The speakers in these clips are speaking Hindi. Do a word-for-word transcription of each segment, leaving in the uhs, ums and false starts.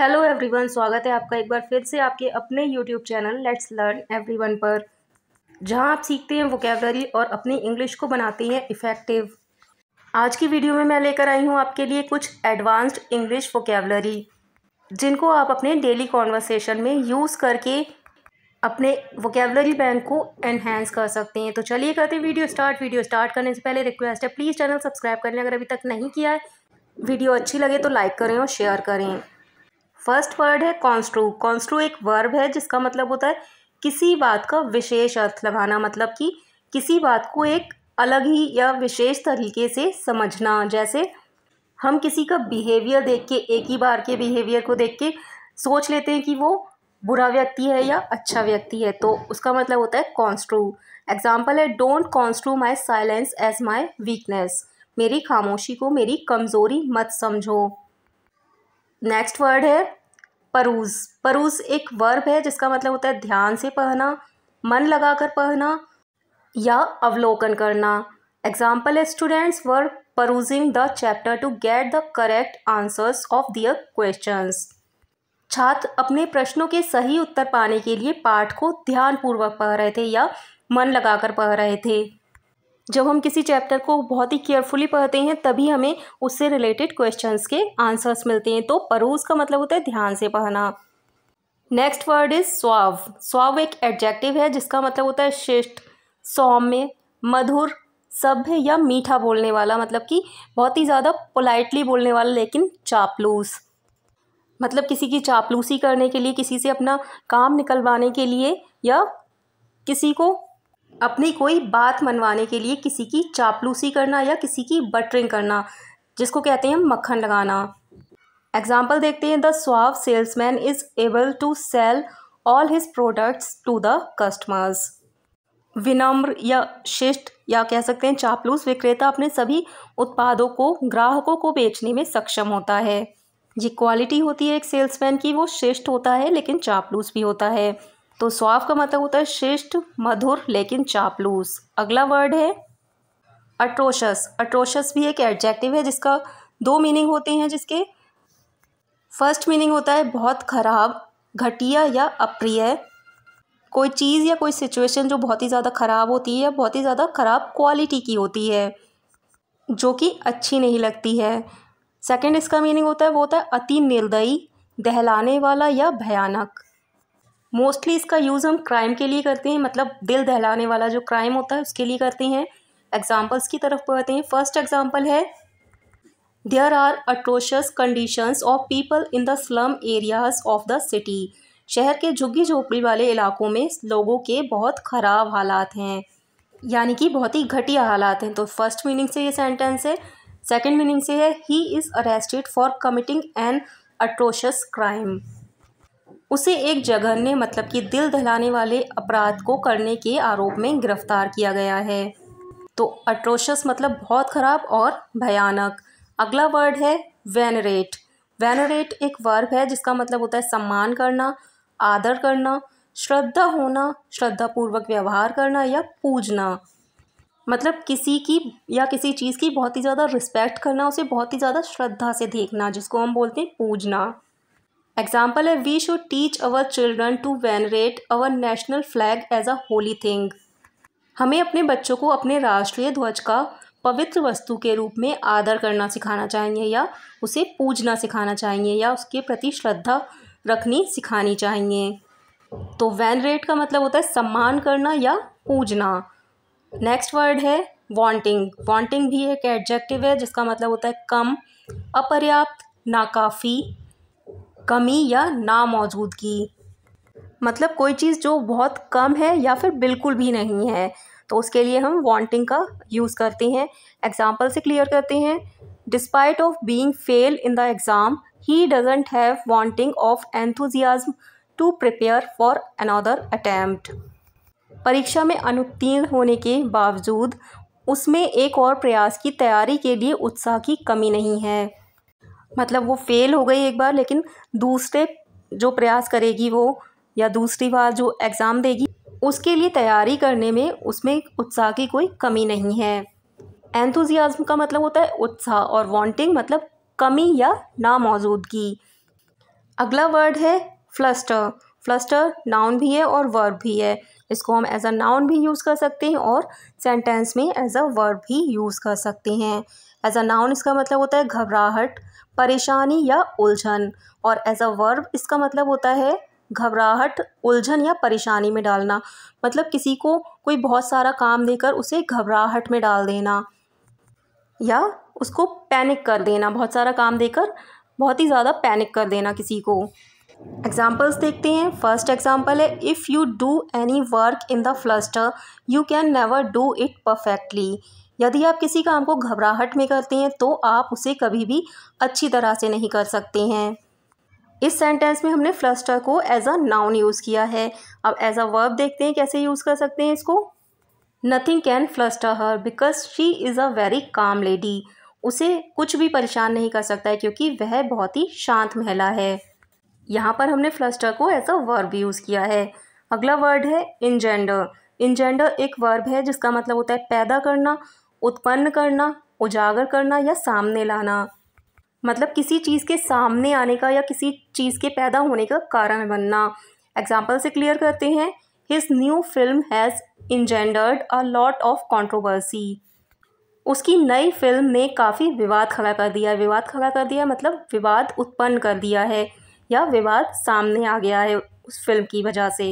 हेलो एवरीवन, स्वागत है आपका एक बार फिर से आपके अपने YouTube channel let's learn everyone पर, जहां आप सीखते हैं वोकैबुलरी और अपनी इंग्लिश को बनाते हैं इफ़ेक्टिव। आज की वीडियो में मैं लेकर आई हूं आपके लिए कुछ एडवांस्ड इंग्लिश वोकैबुलरी जिनको आप अपने डेली कॉन्वर्सेशन में यूज़ करके अपने वोकैबुलरी बैंक को एनहेंस कर सकते हैं। तो चलिए करते हैं वीडियो स्टार्ट। वीडियो स्टार्ट करने से पहले रिक्वेस्ट है, प्लीज़ चैनल सब्सक्राइब कर लें अगर अभी तक नहीं किया है। वीडियो अच्छी लगे तो लाइक करें और शेयर करें। फर्स्ट वर्ड है कॉन्स्ट्रू। कॉन्स्ट्रू एक वर्ब है जिसका मतलब होता है किसी बात का विशेष अर्थ लगाना, मतलब कि किसी बात को एक अलग ही या विशेष तरीके से समझना। जैसे हम किसी का बिहेवियर देख के, एक ही बार के बिहेवियर को देख के सोच लेते हैं कि वो बुरा व्यक्ति है या अच्छा व्यक्ति है, तो उसका मतलब होता है कॉन्स्ट्रू। एग्जाम्पल है, don't construe my silence as my weakness. मेरी खामोशी को मेरी कमज़ोरी मत समझो। नेक्स्ट वर्ड है परूज। परूज एक वर्ब है जिसका मतलब होता है ध्यान से पढ़ना, मन लगाकर पढ़ना या अवलोकन करना। एग्जाम्पल है, students were perusing the chapter to get the correct answers of their questions. छात्र अपने प्रश्नों के सही उत्तर पाने के लिए पाठ को ध्यानपूर्वक पढ़ रहे थे या मन लगाकर पढ़ रहे थे। जब हम किसी चैप्टर को बहुत ही केयरफुली पढ़ते हैं तभी हमें उससे रिलेटेड क्वेश्चंस के आंसर्स मिलते हैं, तो परूज का मतलब होता है ध्यान से पढ़ना। Next word is suave. Suave एक एडजेक्टिव है जिसका मतलब होता है शिष्ट, सौम्य, मधुर, सभ्य या मीठा बोलने वाला, मतलब कि बहुत ही ज़्यादा पोलाइटली बोलने वाला लेकिन चापलूस, मतलब किसी की चापलूसी करने के लिए, किसी से अपना काम निकलवाने के लिए या किसी को अपनी कोई बात मनवाने के लिए किसी की चापलूसी करना या किसी की बटरिंग करना, जिसको कहते हैं मक्खन लगाना। एग्जाम्पल देखते हैं, the suave salesman is able to sell all his products to the customers. विनम्र या शिष्ट या कह सकते हैं चापलूस विक्रेता अपने सभी उत्पादों को ग्राहकों को बेचने में सक्षम होता है। ये क्वालिटी होती है एक सेल्समैन की, वो शिष्ट होता है लेकिन चापलूस भी होता है। तो स्वाव का मतलब होता है शिष्ट, मधुर लेकिन चापलूस। अगला वर्ड है अट्रोशस। अट्रोशस भी एक एडजेक्टिव है जिसका दो मीनिंग होते हैं, जिसके फर्स्ट मीनिंग होता है बहुत खराब, घटिया या अप्रिय। कोई चीज़ या कोई सिचुएशन जो बहुत ही ज़्यादा ख़राब होती है या बहुत ही ज़्यादा ख़राब क्वालिटी की होती है, जो कि अच्छी नहीं लगती है। सेकेंड इसका मीनिंग होता है, वो होता है अति निर्दयी, दहलाने वाला या भयानक। मोस्टली इसका यूज़ हम क्राइम के लिए करते हैं, मतलब दिल दहलाने वाला जो क्राइम होता है उसके लिए करते हैं। एग्जाम्पल्स की तरफ बढ़ते हैं। फर्स्ट एग्जाम्पल है, there are atrocious conditions of people in the slum areas of the city. शहर के झुग्गी झोपड़ी वाले इलाकों में लोगों के बहुत ख़राब हालात हैं, यानी कि बहुत ही घटिया हालात हैं। तो फर्स्ट मीनिंग से ये सेंटेंस है। सेकेंड मीनिंग से है, he is arrested for committing an atrocious crime. उसे एक जघन्य, मतलब कि दिल दहलाने वाले अपराध को करने के आरोप में गिरफ्तार किया गया है। तो अट्रोशियस मतलब बहुत ख़राब और भयानक। अगला वर्ड है वेनरेट। वेनरेट एक वर्ब है जिसका मतलब होता है सम्मान करना, आदर करना, श्रद्धा होना, श्रद्धापूर्वक व्यवहार करना या पूजना, मतलब किसी की या किसी चीज़ की बहुत ही ज़्यादा रिस्पेक्ट करना, उसे बहुत ही ज़्यादा श्रद्धा से देखना, जिसको हम बोलते हैं पूजना। एग्जाम्पल है, we should teach our children to venerate our national flag as a holy thing. हमें अपने बच्चों को अपने राष्ट्रीय ध्वज का पवित्र वस्तु के रूप में आदर करना सिखाना चाहिए या उसे पूजना सिखाना चाहिए या उसके प्रति श्रद्धा रखनी सिखानी चाहिए। तो वेनरेट का मतलब होता है सम्मान करना या पूजना। नेक्स्ट वर्ड है वांटिंग। वांटिंग भी एक एडजेक्टिव है जिसका मतलब होता है कम, अपर्याप्त, नाकाफ़ी, कमी या ना मौजूदगी, मतलब कोई चीज़ जो बहुत कम है या फिर बिल्कुल भी नहीं है, तो उसके लिए हम वांटिंग का यूज़ करते हैं। एग्जाम्पल से क्लियर करते हैं, despite of being fail in the exam he doesn't have wanting of enthusiasm to prepare for another attempt. परीक्षा में अनुत्तीर्ण होने के बावजूद उसमें एक और प्रयास की तैयारी के लिए उत्साह की कमी नहीं है, मतलब वो फेल हो गई एक बार लेकिन दूसरे जो प्रयास करेगी वो या दूसरी बार जो एग्ज़ाम देगी उसके लिए तैयारी करने में उसमें उत्साह की कोई कमी नहीं है। एंथुजियाज्म का मतलब होता है उत्साह और वांटिंग मतलब कमी या ना मौजूदगी। अगला वर्ड है फ्लस्टर। फ्लस्टर नाउन भी है और वर्ब भी है। इसको हम एज अ नाउन भी यूज़ कर सकते हैं और सेंटेंस में एज अ वर्ब भी यूज़ कर सकते हैं। एज अ नाउन इसका मतलब होता है घबराहट, परेशानी या उलझन, और एज अ वर्ब इसका मतलब होता है घबराहट, उलझन या परेशानी में डालना। मतलब किसी को कोई बहुत सारा काम देकर उसे घबराहट में डाल देना या उसको पैनिक कर देना, बहुत सारा काम देकर बहुत ही ज़्यादा पैनिक कर देना किसी को। एग्जाम्पल्स देखते हैं। फर्स्ट एग्जाम्पल है, if you do any work in the fluster you can never do it perfectly. यदि आप किसी काम को घबराहट में करते हैं तो आप उसे कभी भी अच्छी तरह से नहीं कर सकते हैं। इस सेंटेंस में हमने फ्लस्टर को एज अ नाउन यूज़ किया है। अब एज अ वर्ब देखते हैं कैसे यूज़ कर सकते हैं इसको। Nothing can fluster her because she is a very calm lady. उसे कुछ भी परेशान नहीं कर सकता है क्योंकि वह बहुत ही शांत महिला है। यहाँ पर हमने फ्लस्टर को एज अ वर्ब यूज़ किया है। अगला वर्ड है इंजेंडर। इंजेंडर एक वर्ब है जिसका मतलब होता है पैदा करना, उत्पन्न करना, उजागर करना या सामने लाना। मतलब किसी चीज़ के सामने आने का या किसी चीज़ के पैदा होने का कारण बनना। एग्जाम्पल से क्लियर करते हैं, his new film has engendered a lot of controversy. उसकी नई फिल्म ने काफ़ी विवाद खड़ा कर दिया है। विवाद खड़ा कर दिया मतलब विवाद उत्पन्न कर दिया है या विवाद सामने आ गया है उस फिल्म की वजह से।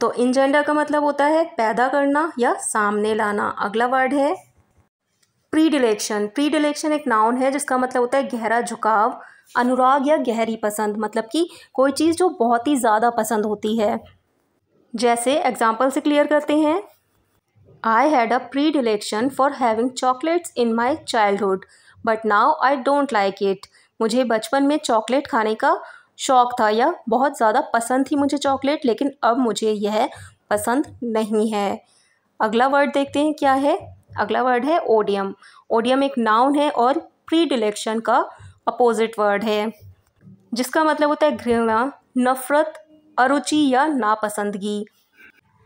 तो इंजेंडर का मतलब होता है पैदा करना या सामने लाना। अगला वर्ड है प्रीडिलेक्शन। प्रीडिलेक्शन एक नाउन है जिसका मतलब होता है गहरा झुकाव, अनुराग या गहरी पसंद। मतलब कि कोई चीज़ जो बहुत ही ज़्यादा पसंद होती है। जैसे एग्जाम्पल से क्लियर करते हैं, I had a predilection for having chocolates in my childhood but now I don't like it. मुझे बचपन में चॉकलेट खाने का शौक़ था या बहुत ज़्यादा पसंद थी मुझे चॉकलेट, लेकिन अब मुझे यह पसंद नहीं है। अगला वर्ड देखते हैं क्या है। अगला वर्ड है ओडियम। ओडियम एक नाउन है और प्रीडिलेक्शन का अपोजिट वर्ड है जिसका मतलब होता है घृणा, नफरत, अरुचि या नापसंदगी।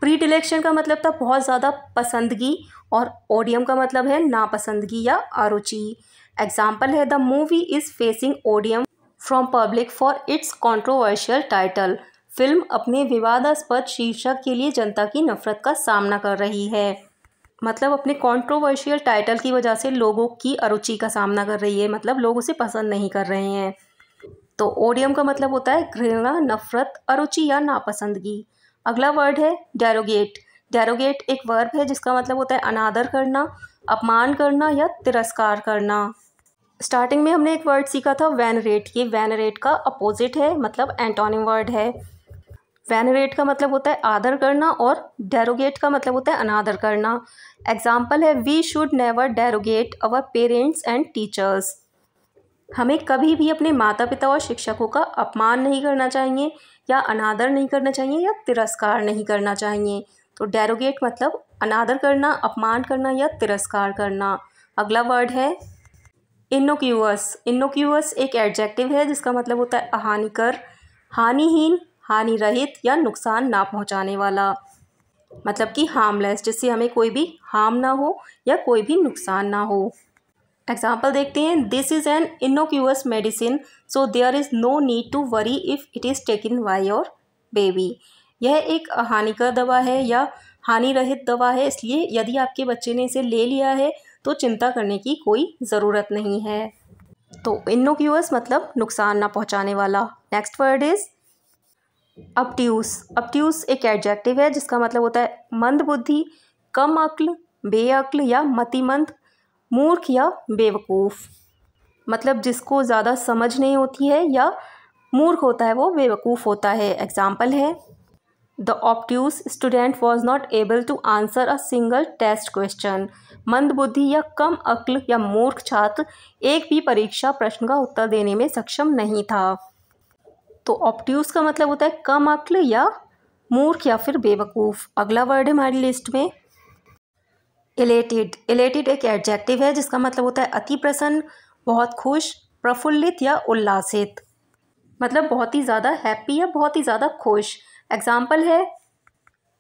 प्रीडिलेक्शन का मतलब था बहुत ज़्यादा पसंदगी और ओडियम का मतलब है नापसंदगी या अरुचि। एग्जाम्पल है, the movie is facing odium from public for its controversial title. Film अपने विवादास्पद शीर्षक के लिए जनता की नफरत का सामना कर रही है। मतलब अपने कंट्रोवर्शियल टाइटल की वजह से लोगों की अरुचि का सामना कर रही है, मतलब लोग उसे पसंद नहीं कर रहे हैं। तो ओडियम का मतलब होता है घृणा, नफरत, अरुचि या नापसंदगी। अगला वर्ड है डेरोगेट। डेरोगेट एक वर्ब है जिसका मतलब होता है अनादर करना, अपमान करना या तिरस्कार करना। स्टार्टिंग में हमने एक वर्ड सीखा था वेनरेट। ये वेनरेट का अपोजिट है, मतलब एंटोनिम वर्ड है। वेनरेट का मतलब होता है आदर करना और डेरोगेट का मतलब होता है अनादर करना। एग्जाम्पल है, we should never derogate our parents and teachers. हमें कभी भी अपने माता पिता और शिक्षकों का अपमान नहीं करना चाहिए या अनादर नहीं करना चाहिए या तिरस्कार नहीं करना चाहिए। तो डेरोगेट मतलब अनादर करना, अपमान करना या तिरस्कार करना। अगला वर्ड है इनोक्यूअस। इनोक्यूअस एक एडजेक्टिव है जिसका मतलब होता है अहानिकर, हानिहीन, हानि रहित या नुकसान ना पहुंचाने वाला। मतलब कि हार्मलेस, जिससे हमें कोई भी हार्म ना हो या कोई भी नुकसान ना हो। एग्जाम्पल देखते हैं, this is an innocuous medicine so there is no need to worry if it is taken by your baby. यह एक हानिकर दवा है या हानि रहित दवा है, इसलिए यदि आपके बच्चे ने इसे ले लिया है तो चिंता करने की कोई ज़रूरत नहीं है। तो इनोक्यूअस मतलब नुकसान ना पहुँचाने वाला। Next word is obtuse. Obtuse एक एडजेक्टिव है जिसका मतलब होता है मंद बुद्धि, कम अक्ल, बेअक्ल या मतिमंद, मूर्ख या बेवकूफ़। मतलब जिसको ज़्यादा समझ नहीं होती है या मूर्ख होता है वो बेवकूफ़ होता है। एग्जाम्पल है, the obtuse student was not able to answer a single test question. मंद बुद्धि या कम अक्ल या मूर्ख छात्र एक भी परीक्षा प्रश्न का उत्तर देने में सक्षम नहीं था। तो ऑब्ट्यूस का मतलब होता है कम अक्ल या मूर्ख या फिर बेवकूफ़। अगला वर्ड हमारी लिस्ट में एलेटेड। एलेटेड एक एडजेक्टिव है जिसका मतलब होता है अति प्रसन्न, बहुत खुश, प्रफुल्लित या उल्लासित। मतलब बहुत ही ज़्यादा हैप्पी या बहुत ही ज़्यादा खुश। एग्जाम्पल है,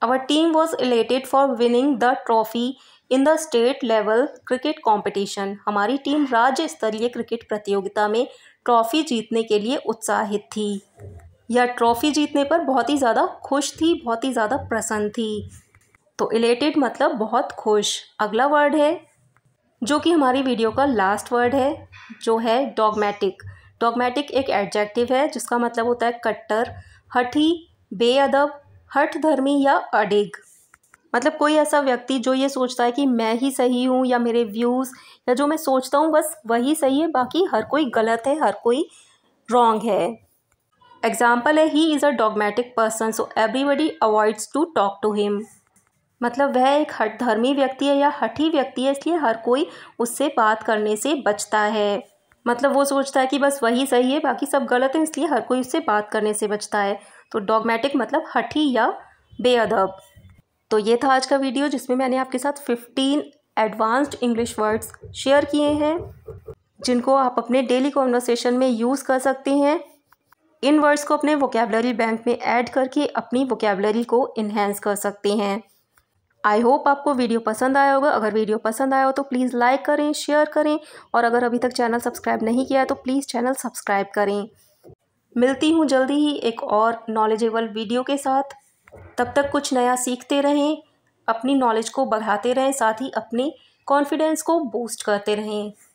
our team was elated for winning the trophy in the state level cricket competition, हमारी टीम राज्य स्तरीय क्रिकेट प्रतियोगिता में ट्रॉफ़ी जीतने के लिए उत्साहित थी या ट्रॉफ़ी जीतने पर बहुत ही ज़्यादा खुश थी, बहुत ही ज़्यादा प्रसन्न थी। तो इलेटेड मतलब बहुत खुश। अगला वर्ड है जो कि हमारी वीडियो का लास्ट वर्ड है, जो है डॉगमेटिक। डॉगमेटिक एक एडजेक्टिव है जिसका मतलब होता है कट्टर, हठी, बेअदब, हठधर्मी या अडिग। मतलब कोई ऐसा व्यक्ति जो ये सोचता है कि मैं ही सही हूँ या मेरे व्यूज़ या जो मैं सोचता हूँ बस वही सही है, बाकी हर कोई गलत है, हर कोई रॉन्ग है। एग्जाम्पल है, he is a dogmatic person so everybody avoids to talk to him. मतलब वह एक हठधर्मी व्यक्ति है या हठी व्यक्ति है, इसलिए हर कोई उससे बात करने से बचता है। मतलब वो सोचता है कि बस वही सही है, बाकी सब गलत है, इसलिए हर कोई उससे बात करने से बचता है। तो डॉगमेटिक मतलब हठी या बेअदब। तो ये था आज का वीडियो जिसमें मैंने आपके साथ पंद्रह एडवांस्ड इंग्लिश वर्ड्स शेयर किए हैं जिनको आप अपने डेली कॉन्वर्सेशन में यूज़ कर सकते हैं। इन वर्ड्स को अपने वोकैबुलरी बैंक में ऐड करके अपनी वोकैबुलरी को इन्हेंस कर सकते हैं। आई होप आपको वीडियो पसंद आया होगा। अगर वीडियो पसंद आया हो तो प्लीज़ लाइक करें, शेयर करें और अगर अभी तक चैनल सब्सक्राइब नहीं किया है तो प्लीज़ चैनल सब्सक्राइब करें। मिलती हूँ जल्दी ही एक और नॉलेजेबल वीडियो के साथ। तब तक कुछ नया सीखते रहें, अपनी नॉलेज को बढ़ाते रहें, साथ ही अपने कॉन्फिडेंस को बूस्ट करते रहें।